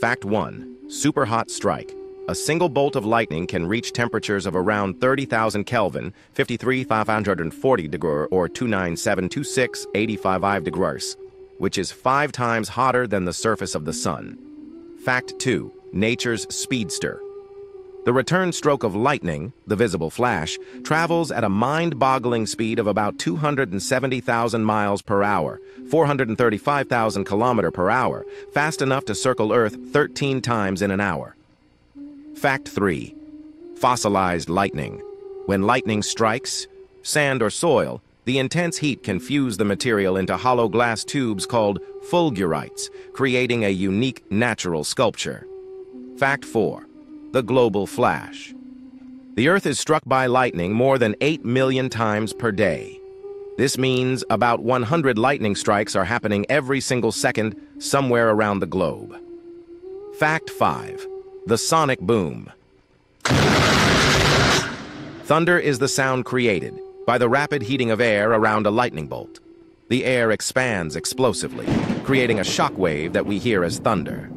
Fact 1. Superhot strike. A single bolt of lightning can reach temperatures of around 30,000 Kelvin, 53,540 degrees or 29726, 85 degrees, which is 5 times hotter than the surface of the sun. Fact 2. Nature's speedster. The return stroke of lightning, the visible flash, travels at a mind-boggling speed of about 270,000 miles per hour, 435,000 kilometers per hour, fast enough to circle Earth 13 times in an hour. Fact 3. Fossilized lightning. When lightning strikes sand or soil, the intense heat can fuse the material into hollow glass tubes called fulgurites, creating a unique natural sculpture. Fact 4. The global flash. The Earth is struck by lightning more than 8 million times per day. This means about 100 lightning strikes are happening every single second somewhere around the globe. Fact 5. The sonic boom. Thunder is the sound created by the rapid heating of air around a lightning bolt. The air expands explosively, creating a shock wave that we hear as thunder.